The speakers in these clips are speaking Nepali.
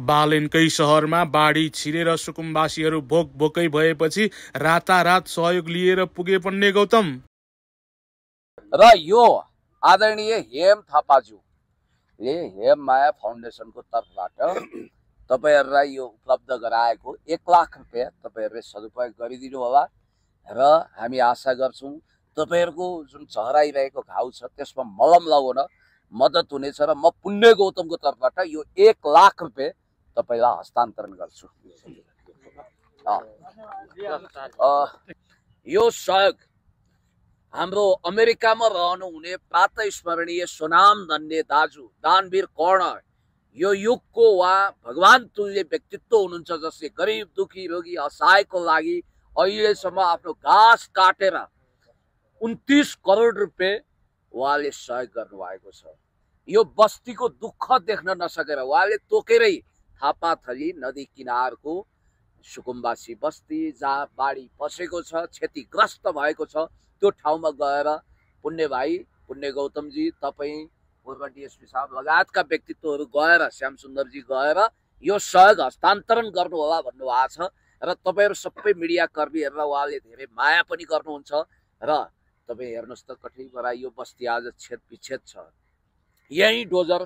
बालेनकै शहरमा बाढी छिरेर सुकुम्बासीहरू भोकभोकै भएपछि रातारात सहयोग लिएर पुगे पुण्यगौतम र यो आदरणीय हेम थापाज्यूले हेम माया फाउन्डेसनको तर्फबाट तपाईहरुलाई यो उपलब्ध गराएको 1 लाख रुपैयाँ तपाईहरुले सदुपयोग गरिदिनु होला र हामी आशा गर्छौं तपाईहरुको जुन चहराइरहेको घाउ छ त्यसमा मलम लगाउन मद्दत हुनेछ र म पुण्य गौतमको तर्फबाट यो 1 लाख रुपैयाँ तपाईलाई हस्तान्तरण गर्छु। यो सहयोग हाम्रो अमेरिकामा रहनुहुने प्रातस्मरणीय सुनाम धन्य दाजु दानवीर कर्ण यो युगको वा भगवान तुल्य व्यक्तित्व हुनुहुन्छ जसले गरीब दुखी रोगी असहायको लागि अहिलेसम्म आफ्नो घाँस काटेर 29 करोड रुपैयाँ उहाँले सहयोग गर्नुभएको छ। यो बस्तीको दुःख देख्न नसकेर उहाँले तोकेरै थापाथली नदी किनारको सुकुम्बासी बस्ती जहाँ बाढी पसेको छ क्षतिग्रस्त भएको छ त्यो ठाउँमा गएर पुण्य भाइ पुण्य गौतमजी तपाईँ पूर्व डीएसपी साहब लगायतका व्यक्तित्वहरू गएर श्याम सुन्दरजी गएर यो सहयोग हस्तान्तरण गर्नु होला भन्नुभएको छ र तपाईहरु सबै मिडियाकर्मीहरुलाई उहाँले धेरै माया पनि गर्नुहुन्छ र तपाई हेर्नुस् त कठिन गराइ यो बस्ती आज छेदविच्छेद छ। यही डोजर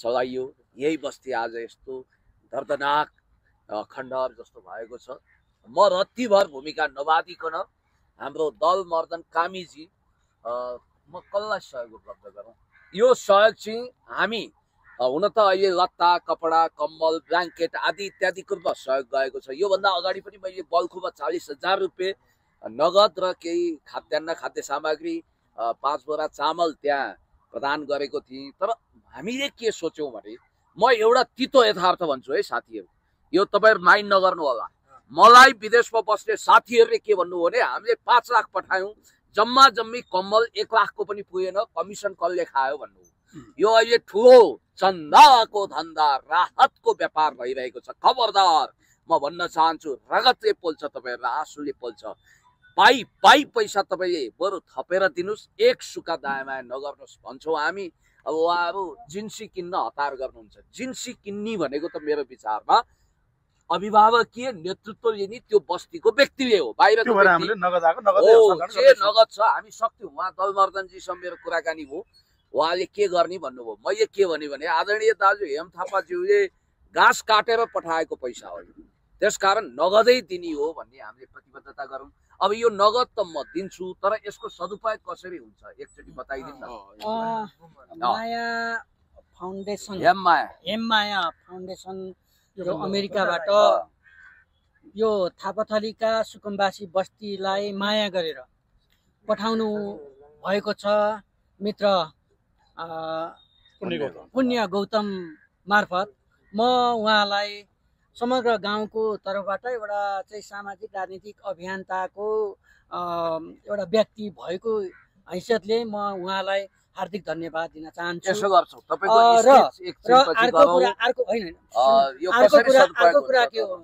चलाइयो यही बस्ती आज यस्तो दर्दनाक खण्डहर जस्तो भएको छ। म रत्तिभर भूमिका नबादिकन हाम्रो दल मर्दन कामीजी म कसलाई सहयोग उपलब्ध गरौँ यो सहयोग चाहिँ हामी हुन त अहिले लत्ता कपडा कम्बल ब्ल्याङ्केट आदि इत्यादिको रूपमा सहयोग गएको छ। योभन्दा अगाडि पनि मैले बल्खुमा 40,000 रुपैयाँ नगद र केही खाद्यान्न खाद्य सामग्री 5 बोरा चामल त्यहाँ प्रदान गरेको थिएँ। तर हामीले के सोच्यौँ भने म एउटा तितो यथार्थ भन्छु है साथीहरू यो तपाईहरु माइन्ड नगर्नु होला। मलाई विदेशमा बस्ने साथीहरूले के भन्नु भने हामीले 5 लाख पठायौँ जम्मा जम्मी कम्बल 1 लाखको पनि पुगेन कमिसन कसले खायो भन्नु यो अहिले ठुलो चन्दाको धन्दा राहतको व्यापार भइरहेको छ। खबरदार म भन्न चाहन्छु रगतले पोल्छ तपाईहरु आँसुले पोल्छ पाइ पाइ पैसा तपाईले बरु थपेर दिनुस् एक सुका दायामाया नगर्नुस् भन्छौँ हामी। अब उहाँहरू जिन्सी किन्न हतार गर्नुहुन्छ जिन्सी किन्नी भनेको त मेरो विचारमा अभिभावकीय नेतृत्व लिने त्यो बस्तीको व्यक्तिले हो। बाहिर नगद छ हामी सक्थ्यौँ उहाँ दलमर्दनजीसँग मेरो कुराकानी भयो उहाँले के गर्ने भन्नुभयो मैले के भने आदरणीय दाजु हेम थापाज्यूले घाँस काटेर पठाएको पैसा हो त्यसकारण नगदै दिने हो भन्ने हामीले प्रतिबद्धता गरौँ। अब यो नगद त म दिन्छु तर यसको सदुपयोग कसरी हुन्छ एकचोटि बताइदिनु न। यो अमेरिकाबाट यो थापाथलीका सुकुम्बासी बस्तीलाई माया गरेर पठाउनु भएको छ मित्र पुण्य गौतम मार्फत म उहाँलाई समग्र गाउँको तर्फबाट एउटा चाहिँ सामाजिक राजनीतिक अभियन्ताको एउटा व्यक्ति भएको हैसियतले म उहाँलाई हार्दिक धन्यवाद दिन चाहन्छु। यसो गर्छु तपाईको अर्को कुरा के हो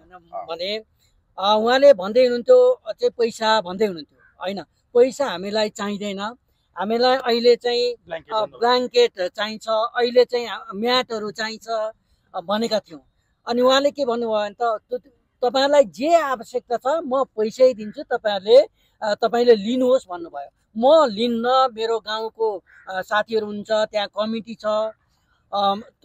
भने उहाँले भन्दै हुनुहुन्थ्यो चाहिँ पैसा भन्दै हुनुहुन्थ्यो हैन पैसा हामीलाई चाहिदैन हामीलाई अहिले चाहिँ ब्ल्याङ्केट चाहिन्छ अहिले चाहिँ म्याटहरू चाहिन्छ भनेका थियौँ। अनि उहाँले के भन्नुभयो भने त तपाईलाई जे आवश्यकता छ म पैसै दिन्छु तपाईले लिनुहोस् भन्नुभयो। म लिन्न मेरो गाउँको साथीहरू हुन्छ त्यहाँ कमिटी छ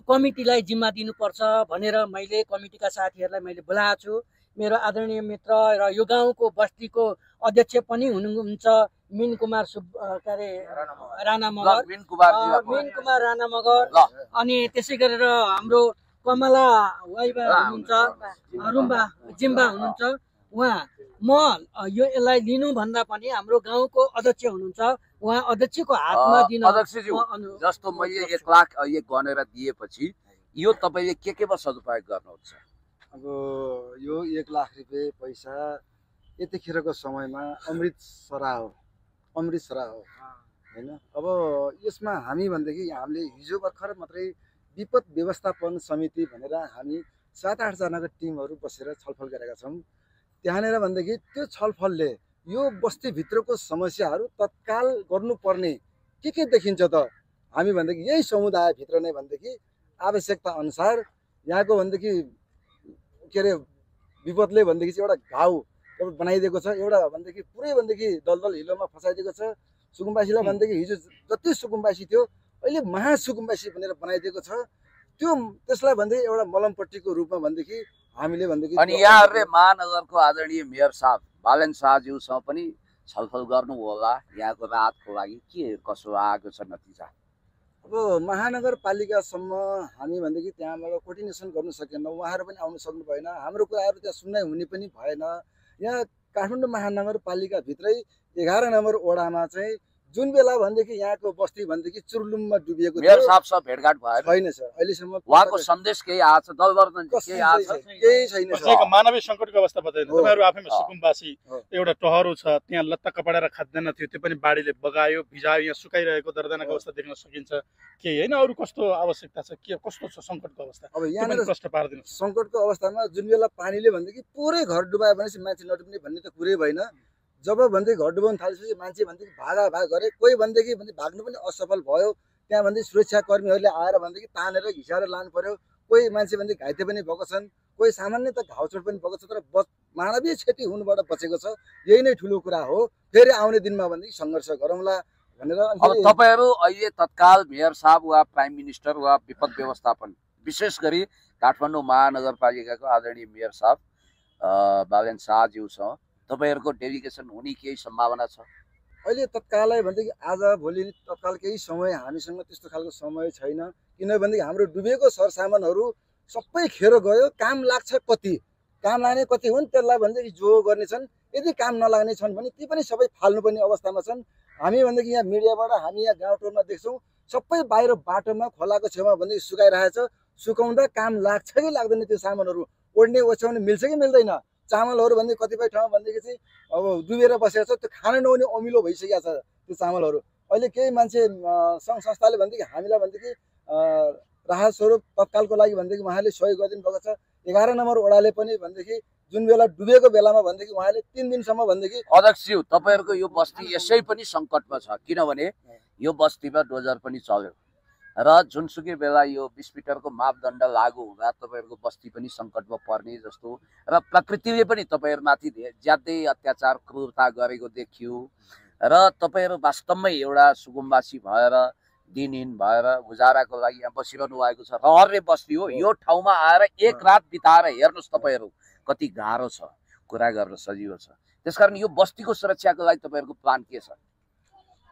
कमिटीलाई जिम्मा दिनुपर्छ भनेर मैले कमिटीका साथीहरूलाई मैले बोलाएको छु। मेरो आदरणीय मित्र र यो गाउँको बस्तीको अध्यक्ष पनि हुनुहुन्छ मिन कुमार राणा मगर अनि त्यसै गरेर हाम्रो कमला वाइबा हुनुहुन्छ रुम्बा जिम्बा हुनुहुन्छ उहाँ म यो यसलाई लिनुभन्दा पनि हाम्रो गाउँको अध्यक्ष हुनुहुन्छ उहाँ अध्यक्षको हातमा दिनु। अध्यक्षज्यू जस्तो मैले 1 लाख गनेर दिएपछि यो तपाईँले केमा सदुपयोग गर्नुहुन्छ। अब यो 1 लाख रुपैयाँ पैसा यतिखेरको समयमा अमृत सरा हो होइन। अब यसमा भनेदेखि हामीले हिजो भर्खर मात्रै विपद व्यवस्थापन समिति भनेर हामी 7-8 जनाको टिमहरू बसेर छलफल गरेका छौँ। त्यहाँनिर भनेदेखि त्यो छलफलले यो बस्तीभित्रको समस्याहरू तत्काल गर्नुपर्ने के देखिन्छ त हामी भनेदेखि यही समुदायभित्र नै भनेदेखि आवश्यकता अनुसार यहाँ को भन्दा के अरे विपदले भन्दा एउटा घाउ बनाइदिएको छ, एउटा भन्दा पुरै भन्दा दलदल हिलोमा फसाइदिएको छ। सुकुम्बासीलाई भन्दा हिजो जति सुकुम्बासी थियो अहिले महासुकुम्बासी भनेर बनाइदिएको छ। त्यो त्यसलाई भन्दा एउटा मलमपट्टीको रूपमा भन्दा हामीले भन्दा। अनि यहाँहरुले महानगरको आदरणीय मेयर साहब बालन शाहज्यूसँग पनि छलफल गर्नु होला यहाँको राहतको लागि के कसो आएको छ नतिजा। अब महानगरपालिकासम्म हामी भन्दा त्यहाँबाट कोर्डिनेसन गर्न सकेन, उहाँहरु पनि आउन सक्नु भएन, हाम्रो कुराहरु त्यहाँ सुन्नै हुने पनि भएन। यहाँ काठमाडौँ महानगरपालिका भित्रै 11 नम्बर वडामा चाहिँ जुन बेला भन्दा यहाँको बस्ती भन्दा चुरलुममा डुबिएको थियो। मेयर साहब सँग भेटघाट भयो छैन सर अहिलेसम्म? उहाँको सन्देश केही आछ दलबर्दन केही आछ केही छैन सर। त्यसको मानवीय संकटको अवस्था बताइदिनु। तपाईहरु आफैमा सुकुम्बासी एउटा टहरो छ, त्यहाँ लत्ता कपडा र खाद्यान्न थियो, त्यो पनि बाढीले बगायो भिजायो, यहाँ सुकाइरहेको दर्दनाको अवस्था देख्न सकिन्छ। केही हैन अरु कस्तो आवश्यकता छ, के कस्तो छ संकटको अवस्था? अब यहाँ कष्ट पार्दिनु। संकटको अवस्थामा जुन बेला पानीले भन्दा पुरै घर डुबायो भने मान्छे नडुब्ने भन्ने त कुरै भएन। जब भन्दै घर डुबाउन थालेपछि मान्छे भन्दै भागा भाग गरे, कोही भन्दै भाग्नु पनि असफल भयो। त्यहाँ भन्दै सुरक्षाकर्मीहरूले आएर भन्दै तानेर हिसाबले लानु पर्यो। कोही मान्छे भन्दै घाइते पनि भएको छन्, कोही सामान्य त घाउचोट पनि भएको छ, तर मानवीय क्षति हुनुबाट बचेको छ। यही नै ठुलो कुरा हो। फेरि आउने दिनमा भन्दै संघर्ष गरौँला भनेर। अब तपाईहरु अहिले तत्काल मेयर साहब वा प्राइम मिनिस्टर वा विपद व्यवस्थापन विशेष गरी काठमाडौँ महानगरपालिकाको आदरणीय मेयर साहब बालन शाहज्यूसँग तपाईहरुको डेलिगेसन हुने केही सम्भावना छ? अहिले तत्कालै भन्दै आज भोलि तत्काल केही समय हामीसँग त्यस्तो खालको समय छैन, किनभने हाम्रो डुबेको सरसामानहरू सबै खेरो गयो। काम लाग्छ कति, काम लाग्ने कति हुन् त्यसलाई भन्दै जो गर्ने छन्, यदि काम नलाग्ने छन् भने ती पनि सबै फाल्नुपर्ने अवस्थामा छन्। हामी भन्दै यहाँ मिडियाबाट हामी यहाँ गाउँ टोलमा देख्छौँ सबै बाहिर बाटोमा खोलाको छेउमा भन्दै सुकाइरहेछ। सुकाउँदा काम लाग्छ कि लाग्दैन, त्यो सामानहरू ओढ्ने ओछ्याउने मिल्छ कि मिल्दैन। चामलहरु भन्दै कतिपय ठाउँ भन्दै अब डुबेर बसेको छ, त्यो खान नहुने अमिलो भइसकेको छ त्यो चामलहरु। अहिले केही मान्छे संघ संस्थाले भन्दै हामीलाई भन्दै राहत स्वरूप तत्कालको लागि भन्दै उहाँले सहयोग गरिदिनु भएको छ। 11 नम्बर वडाले पनि भन्दै जुन बेला डुबेको बेलामा भन्दै उहाँले 3 दिनसम्म भन्दै। अध्यक्षज्यू तपाईहरुको यो बस्ती यसै पनि संकटमा छ, किनभने यो बस्तीमा डोजर पनि चल्यो र जुनसुकै बेला यो 20 मिटरको मापदण्ड लागू हुँदा तपाईहरुको बस्ती पनि संकटमा पर्ने जस्तो, र प्रकृतिले पनि तपाईहरुमाथि ज्यादै अत्याचार क्रूरता गरेको देखियो र तपाईहरु वास्तवमै एउटा सुकुम्बासी भएर दिनहीन भएर गुजाराको लागि यहाँ बसिरहनु भएको छ। रहरले बस्ती हो, यो ठाउँमा आएर एक रात बिताएर हेर्नुहोस् तपाईहरु कति गाह्रो छ, कुरा गर्न सजिलो छ। त्यसकारण यो बस्तीको सुरक्षाको लागि तपाईहरुको प्लान के छ?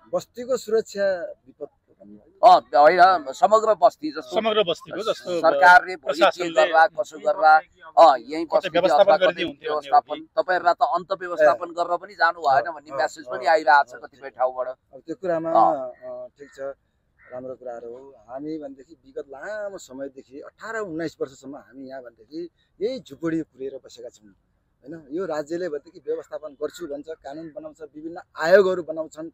बस्तीको सुरक्षा होइन समग्र बस्ती जस्तो समग्र बस्तीको जस्तो सरकारले भोलि के गर्ला कसो गर्ला यही बस्ती व्यवस्थापन तपाईहरुलाई त अन्त व्यवस्थापन गरेर पनि जानु भएन भन्ने मेसेज पनि आइरहेछ कतिपय ठाउँबाट। अब त्यो कुरामा ठीक छ, राम्रो कुराहरु हो। हामी भन्दाखेरि विगत लामो समयदेखि 18-19 वर्षसम्म हामी यहाँ भन्दाखेरि यही झुपडी खुलेर बसेका छौँ हैन। यो राज्यले भन्दाखेरि व्यवस्थापन गर्छु भन्छ, कानुन बनाउँछ, विभिन्न आयोगहरु बनाउँछन्,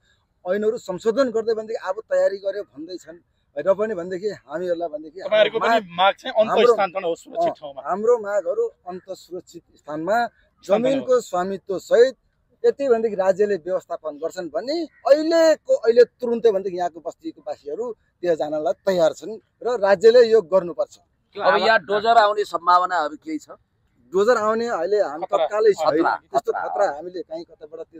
ऐनहरु संशोधन गर्दै भन्दै अब तयारी गर्यो भन्दै छन्। र पनि भन्दै हामीहरुलाई भन्दै हाम्रो मागहरु अन्त सुरक्षित स्थानमा जमिनको स्वामित्व सहित यति भन्दै राज्यले व्यवस्थापन गर्छन् भन्ने अहिलेको अहिले तुरुन्तै भन्दै यहाँको बस्तीको बासीहरु त्यहाँ जानलाई तयार छन् र राज्यले यो गर्नुपर्छ। अब यहाँ डोजर आउने सम्भावनाहरु केही छ? डोजर आउने अहिले हामी तत्कालै छैन, त्यस्तो खतरा हामीले कहीँ कताबाट त्यो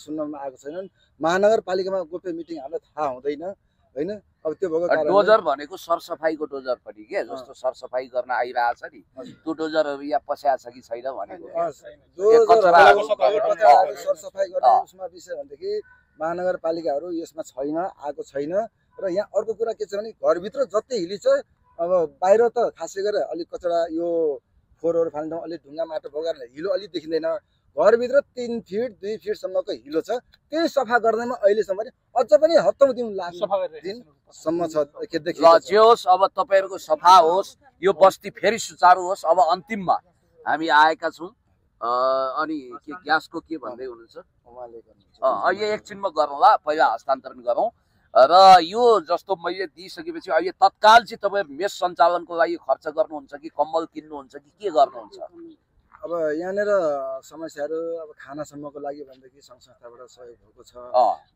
सुन्नमा आएको छैनन्। महानगरपालिकामा गोप्य मिटिङ हामीलाई थाहा हुँदैन हैन। अब त्यो भएको कारण डोजर भनेको सरसफाईको डोजर पनि के जस्तो सरसफाई गर्न आइरहेछ नि, त्यो डोजरहरु यहाँ पस्या छ कि छैन भनेको सरसफाई गर्ने उसमा विषय भन्दाखेरि महानगरपालिकाहरु यसमा छैन, आएको छैन। र यहाँ अर्को कुरा के छ भने घरभित्र जति हिली छ, अब बाहिर त खासै गरेर अलिक कचडा यो फोहोरहरु फाल्ने ठाउँ अलिक ढुङ्गा माटो बगाएर हिलो अलिक देखिँदैन। घरभित्र 3 फिट 2 फिटसम्मको हिलो छ, त्यही सफा गर्दैमा अहिलेसम्म अझ पनि हप्तौं दिन लाग्छ दिनसम्म छ के देखिन्छ। ल जे होस् अब तपाईहरुको सफा होस्, यो बस्ती फेरि सुचारु होस्। अब अन्तिममा हामी आएका छौं अनि के ग्यासको के भन्दै हुनुहुन्छ उहाँले गर्नुहुन्छ? अहिले एकछिनमा गरौँला, पहिला हस्तान्तरण गरौँ। र यो जस्तो मैले दिइसकेपछि अहिले तत्काल चाहिँ तपाईहरु मेस सञ्चालनको लागि खर्च गर्नुहुन्छ कि कम्बल किन्नुहुन्छ कि के गर्नुहुन्छ? अब यहाँनेर समस्याहरु अब खानासम्मको लागि भन्दाखेरि संघ संस्थाबाट सहयोग भएको छ।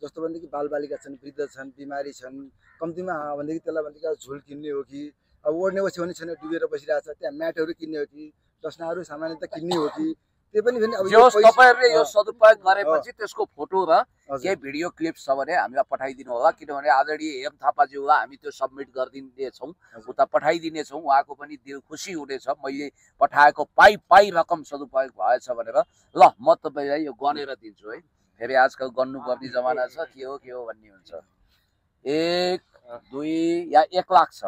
जस्तो भन्दाखेरि बालबालिका छन्, वृद्ध छन्, बिमारी छन्, कम्तीमा भन्दाखेरि त्यसलाई भन्दाखेरि झोल किन्ने हो कि अब ओढ़ने बस होने छैन डुबेर बसिरहेछ त्यहाँ म्याटहरु किन्ने हो कि दस्नाहरु सामान्यत किन्ने हो कि त्यो पनि फेरि अब यो तपाईहरुले यो सदुपयोग गरेपछि त्यसको फोटो र केही भिडियो क्लिप छ भने हामीलाई पठाइदिनु होला किनभने आदरणीय हेम थापाज्यूलाई हामी त्यो सबमिट गर्दिने छौं उता पठाइदिने छौं उहाँको पनि दिल खुसी हुनेछ मैले पठाएको पाइ रकम सदुपयोग भएछ भनेर ल म तपाईलाई यो गनेर दिन्छु है फेरि आजकल गन्नु पर्ने जमाना छ के हो भन्ने हुन्छ 1 2 या 1 लाख छ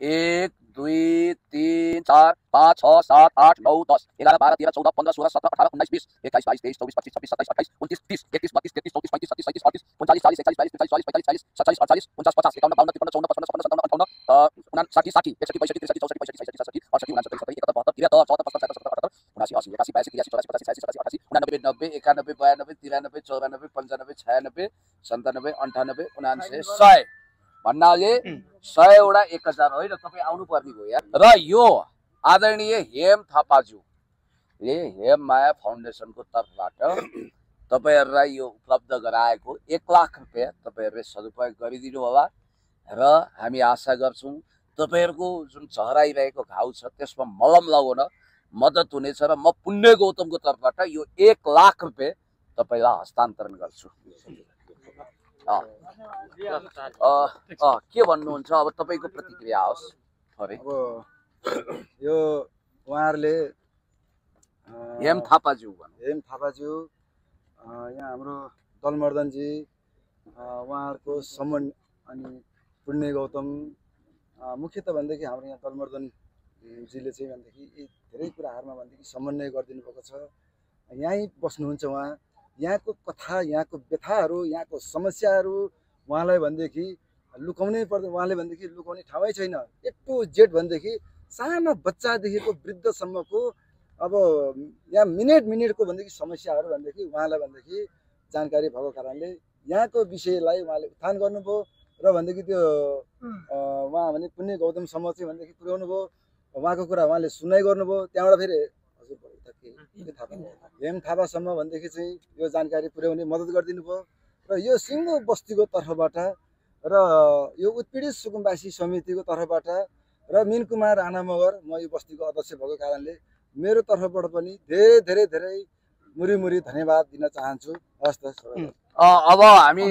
1 2 3 4 5 6 7 8 9 10 11 12 13 14 15 16 17 18 19 20 21 22 23 24 25 26 27 28 29 30 31 32 33 34 95 96 100 भन्नाले 100 वटा 1000 होइन तपाई आउनु पर्ने हो यार र यो आदरणीय हेम थापाज्यूले हेम माया फाउन्डेसन को तर्फबाट तपाईहरुलाई यो उपलब्ध गराएको 1 लाख रुपैयाँ तपाईहरुले सदुपयोग गरिदिनु होला र हामी आशा गर्छौं तपाईहरुको जुन झहराइरहेको घाउ छ त्यसमा मलम लगाउन मद्दत हुनेछ र म पुण्य गौतमको तर्फबाट यो 1 लाख रुपैयाँ तपाईलाई हस्तान्तरण गर्छु के भन्नुहुन्छ अब तपाईको प्रतिक्रिया आओस् थोरै अब यो उहाँहरुले हेम थापाज्यू यहाँ हाम्रो दलमर्दन जी उहाँहरुको सम्मान अनि पुण्य गौतम मुख्य त भन्दैकी हाम्रो यहाँ दलमर्दन जीले चाहिँ भन्दैकी धेरै कुराहरुमा भन्दैकी समन्वय गरिदिनु भएको छ यही बस्नुहुन्छ उहाँ यहाँको कथा यहाँको व्यथाहरु यहाँको समस्याहरु उहाँलाई भन्देखि लुकाउनै पर्दैन उहाँले भन्देखि लुकाउने ठावै छैन ए टु जेड भन्देखि सानो बच्चा देखिको वृद्ध सम्मको अब यहाँ मिनेटको भन्देखि समस्याहरु भन्देखि उहाँलाई भन्देखि जानकारी भएको कारणले यहाँको विषयलाई उहाँले उत्थान गर्नुभयो र भन्देखि त्यो उहाँ भने पुण्य गौतम सम्म चाहिँ भन्देखि पुर्याउनु भयो उहाँको कुरा उहाँले सुनाइ गर्नुभयो त्यहाँबाट फेरि हेम थापा सम्म भन्देखि चाहिँ यो जानकारी पुर्याउने मद्दत गरिदिनु भयो र यो सिङ्गो बस्तीको तर्फबाट र यो उत्पीडित सुकुम्बासी समितिको तर्फबाट र मिन कुमार राणा मगर म यो बस्तीको अध्यक्ष भएको कारणले मेरो तर्फबाट पनि धेरै मुरी धन्यवाद दिन चाहन्छु हस्त अब हामी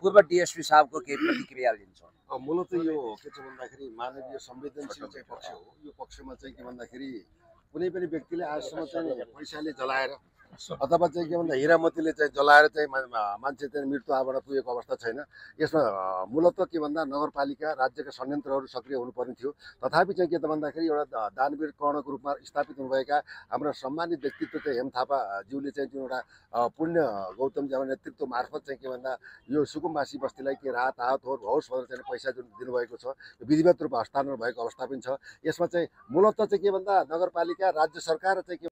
पूर्व डीएसपी साहबको के प्रतिक्रिया लिन्छौं मूलत यो के छ भन्दाखेरि मानवीय संवेदनशील चाहिँ पक्ष हो यो पक्षमा चाहिँ के भन्दाखेरि कुनै पनि व्यक्तिले आजसम्म चाहिँ पैसाले जलाएर अथवा चाहिँ के भन्दा हिरामतीले चाहिँ जलाएर चाहिँ मान्छे चाहिँ मृत्यु आबाट पुगेको अवस्था छैन यसमा मूलतः के भन्दा नगरपालिका राज्यका षड्यन्त्रहरू सक्रिय हुनुपर्ने थियो तथापि चाहिँ के त भन्दाखेरि एउटा दानवीर कर्णको रूपमा स्थापित हुनुभएका हाम्रो सम्मानित व्यक्तित्व चाहिँ हेम थापा ज्यूले चाहिँ जुन एउटा पुण्य गौतम ज्यूको नेतृत्व मार्फत चाहिँ के भन्दा यो सुकुम्बासी बस्तीलाई के राहत होस् भनेर चाहिँ पैसा जुन दिनुभएको छ विधिवत रूपमा हस्तान्तरण भएको अवस्था पनि छ यसमा चाहिँ मूलतः चाहिँ के भन्दा नगरपालिका राज्य सरकार चाहिँ